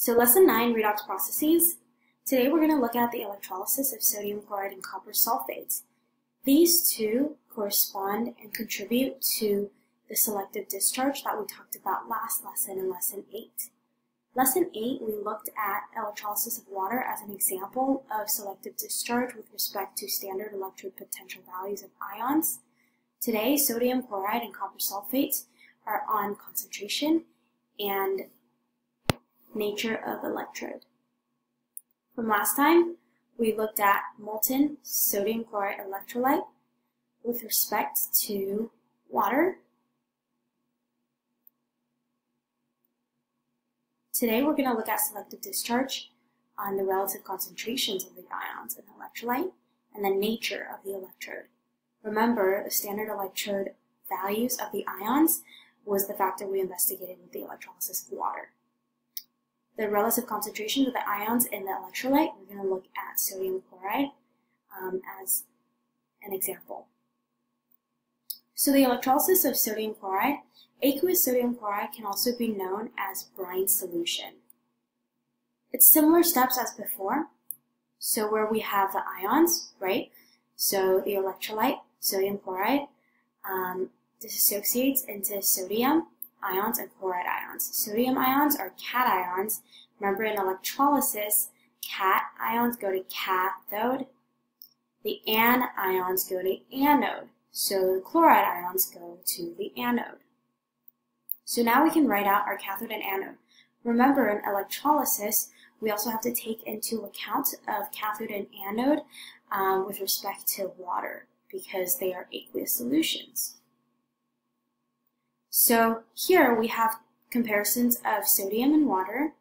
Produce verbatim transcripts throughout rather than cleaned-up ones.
So lesson nine, redox processes. Today we're going to look at the electrolysis of sodium chloride and copper sulfates. These two correspond and contribute to the selective discharge that we talked about last lesson in lesson eight. Lesson eight, we looked at electrolysis of water as an example of selective discharge with respect to standard electrode potential values of ions. Today, sodium chloride and copper sulfates are on concentration and nature of electrode. From last time, we looked at molten sodium chloride electrolyte with respect to water. Today we're going to look at selective discharge on the relative concentrations of the ions in the electrolyte and the nature of the electrode. Remember, the standard electrode values of the ions was the factor we investigated with the electrolysis of water. The relative concentrations of the ions in the electrolyte, we're going to look at sodium chloride um, as an example. So the electrolysis of sodium chloride, aqueous sodium chloride can also be known as brine solution. It's similar steps as before. So where we have the ions, right? So the electrolyte, sodium chloride, um, dissociates into sodium ions and chloride ions. Sodium ions are cations. Remember, in electrolysis, cat ions go to cathode. The anions go to anode. So the chloride ions go to the anode. So now we can write out our cathode and anode. Remember, in electrolysis, we also have to take into account of cathode and anode um, with respect to water because they are aqueous solutions. So here we have comparisons of sodium and water,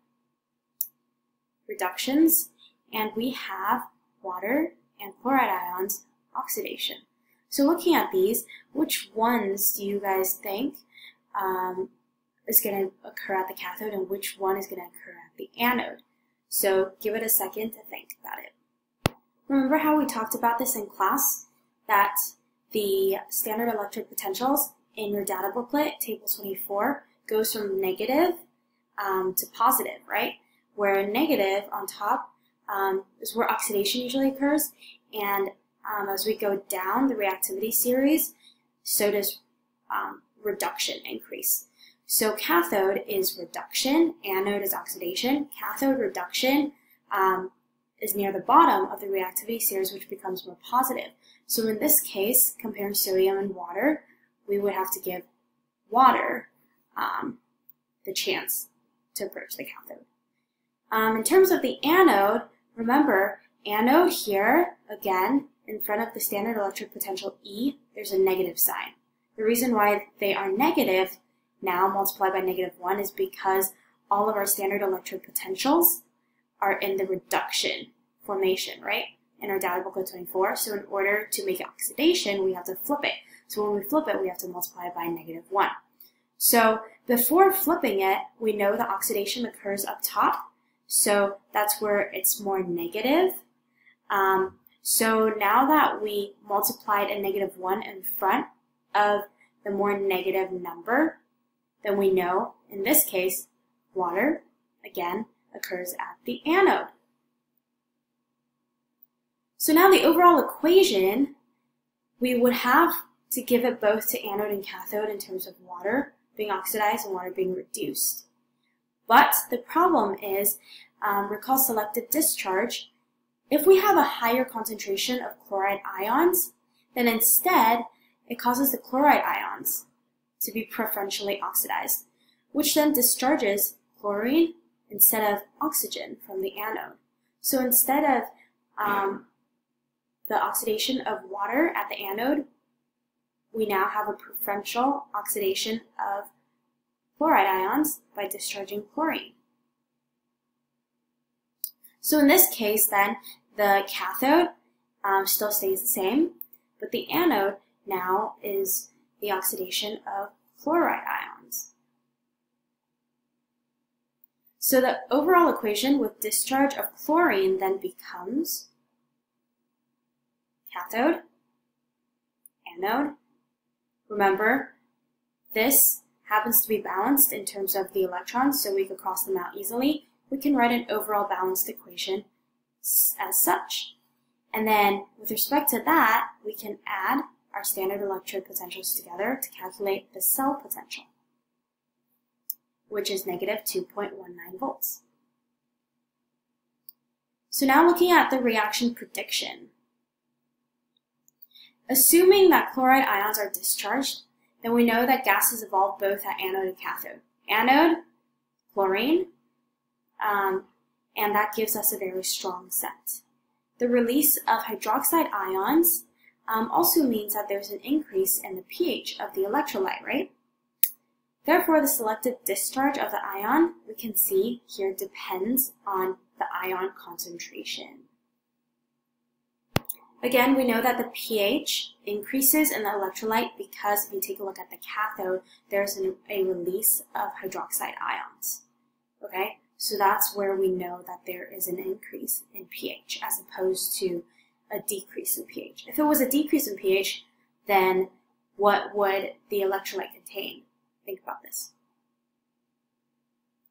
reductions, and we have water and chloride ions, oxidation. So looking at these, which ones do you guys think um, is going to occur at the cathode and which one is going to occur at the anode? So give it a second to think about it. Remember how we talked about this in class, that the standard electrode potentials in your data booklet, table twenty-four, goes from negative um, to positive, right? Where negative on top um, is where oxidation usually occurs, and um, as we go down the reactivity series, so does um, reduction increase. So cathode is reduction, anode is oxidation. Cathode reduction um, is near the bottom of the reactivity series, which becomes more positive. So in this case, comparing sodium and water, we would have to give water um, the chance to approach the cathode. Um, in terms of the anode, remember, anode here, again, in front of the standard electrode potential E, there's a negative sign. The reason why they are negative now multiplied by negative one is because all of our standard electrode potentials are in the reduction formation, right? In our data booklet twenty-four, so in order to make oxidation, we have to flip it. So when we flip it, we have to multiply it by negative one. So before flipping it, we know the oxidation occurs up top. So that's where it's more negative. Um, so now that we multiplied a negative one in front of the more negative number, then we know, in this case, water, again, occurs at the anode. So now the overall equation, we would have to give it both to anode and cathode in terms of water being oxidized and water being reduced. But the problem is, um, recall selective discharge, if we have a higher concentration of chloride ions, then instead it causes the chloride ions to be preferentially oxidized, which then discharges chlorine instead of oxygen from the anode. So instead of um, the oxidation of water at the anode, we now have a preferential oxidation of chloride ions by discharging chlorine. So in this case then, the cathode um, still stays the same, but the anode now is the oxidation of chloride ions. So the overall equation with discharge of chlorine then becomes cathode, anode. Remember, this happens to be balanced in terms of the electrons, so we could cross them out easily. we can write an overall balanced equation as such. And then with respect to that, we can add our standard electrode potentials together to calculate the cell potential, which is negative two point one nine volts. So now looking at the reaction prediction. Assuming that chloride ions are discharged, then we know that gases evolve both at anode and cathode. Anode, chlorine, um, and that gives us a very strong set. The release of hydroxide ions um, also means that there's an increase in the pH of the electrolyte, right? Therefore, the selective discharge of the ion, we can see here, depends on the ion concentration. Again, we know that the pH increases in the electrolyte because if you take a look at the cathode, there's an, a release of hydroxide ions, okay? So that's where we know that there is an increase in pH as opposed to a decrease in pH. If it was a decrease in pH, then what would the electrolyte contain? Think about this.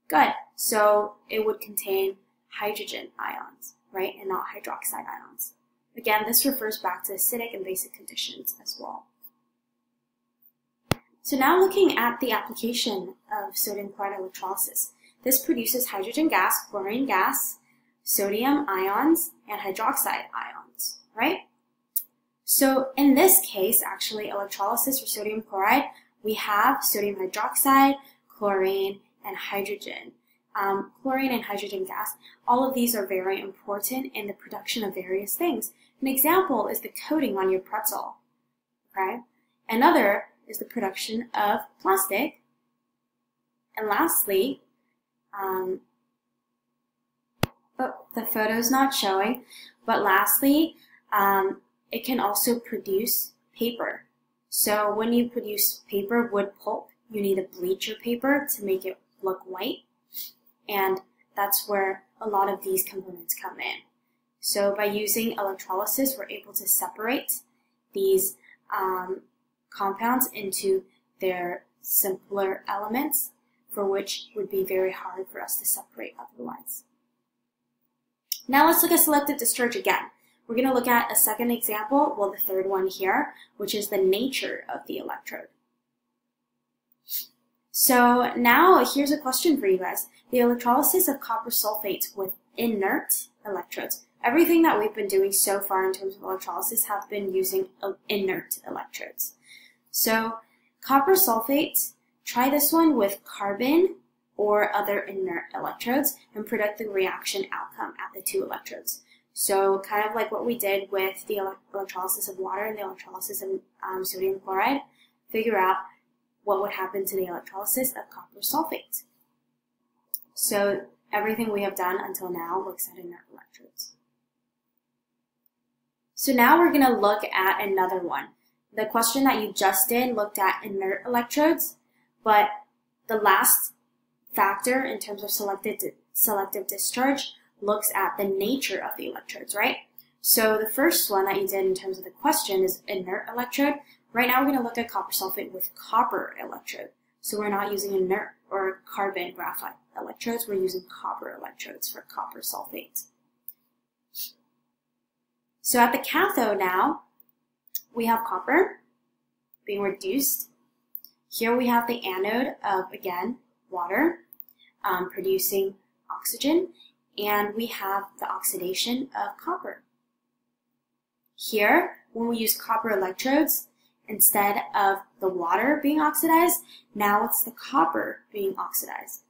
Good. So it would contain hydrogen ions, right, and not hydroxide ions. Again, this refers back to acidic and basic conditions as well. So now looking at the application of sodium chloride electrolysis. This produces hydrogen gas, chlorine gas, sodium ions, and hydroxide ions, right? So in this case, actually, electrolysis for sodium chloride, we have sodium hydroxide, chlorine, and hydrogen. Um, chlorine and hydrogen gas, all of these are very important in the production of various things. An example is the coating on your pretzel, okay? Another is the production of plastic. And lastly, um, oh, the photo's not showing, but lastly, um, it can also produce paper. So when you produce paper, wood pulp, you need to bleach your paper to make it look white. And that's where a lot of these components come in. So by using electrolysis, we're able to separate these um, compounds into their simpler elements, for which would be very hard for us to separate otherwise. Now let's look at selective discharge again. We're going to look at a second example, well, the third one here, which is the nature of the electrode. So now here's a question for you guys. The electrolysis of copper sulfate with inert electrodes. Everything that we've been doing so far in terms of electrolysis have been using inert electrodes. So copper sulfate, try this one with carbon or other inert electrodes and predict the reaction outcome at the two electrodes. So kind of like what we did with the electrolysis of water and the electrolysis of um, sodium chloride, figure out what would happen to the electrolysis of copper sulfate. So everything we have done until now looks at inert electrodes. So now we're going to look at another one. The question that you just did looked at inert electrodes, but the last factor in terms of selective, selective discharge looks at the nature of the electrodes, right? So the first one that you did in terms of the question is inert electrode. Right now we're going to look at copper sulfate with copper electrode. So we're not using inert or carbon graphite electrodes, we're using copper electrodes for copper sulfate. So at the cathode now, we have copper being reduced. Here we have the anode of, again, water um, producing oxygen, and we have the oxidation of copper. Here, when we use copper electrodes, instead of the water being oxidized, now it's the copper being oxidized.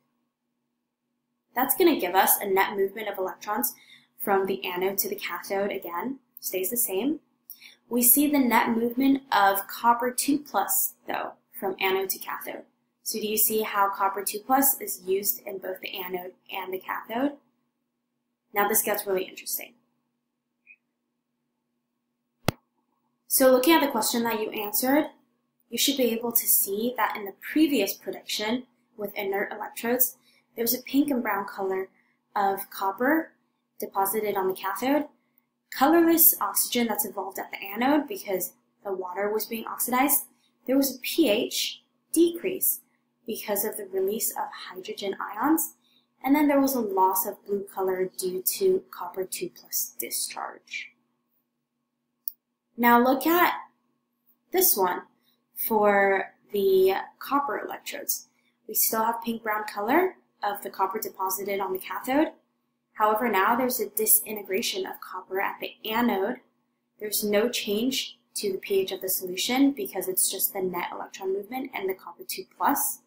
That's going to give us a net movement of electrons from the anode to the cathode, again, stays the same. We see the net movement of copper two plus, though, from anode to cathode. So do you see how copper two plus is used in both the anode and the cathode? Now this gets really interesting. So looking at the question that you answered, you should be able to see that in the previous prediction with inert electrodes, there was a pink and brown color of copper deposited on the cathode, colorless oxygen that's evolved at the anode because the water was being oxidized. There was a pH decrease because of the release of hydrogen ions, and then there was a loss of blue color due to copper two plus discharge. Now look at this one for the copper electrodes. We still have pink-brown color of the copper deposited on the cathode. However, now there's a disintegration of copper at the anode. There's no change to the pH of the solution because it's just the net electron movement and the copper two plus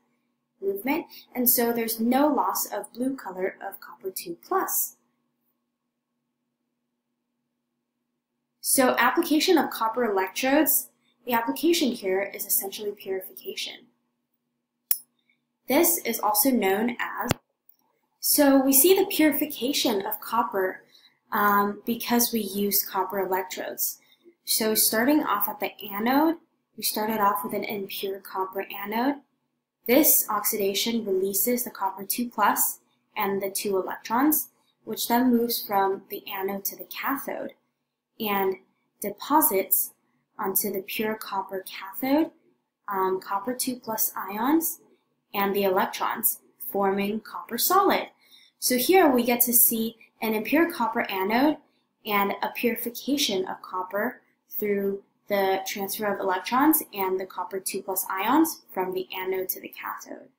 movement, and so there's no loss of blue color of copper two plus. So application of copper electrodes, the application here is essentially purification. This is also known as, so we see the purification of copper um, because we use copper electrodes. So starting off at the anode, we started off with an impure copper anode. This oxidation releases the copper two plus and the two electrons, which then moves from the anode to the cathode and deposits onto the pure copper cathode, um, copper two plus ions, and the electrons, forming copper solid. So here we get to see an impure copper anode and a purification of copper through the transfer of electrons and the copper two plus ions from the anode to the cathode.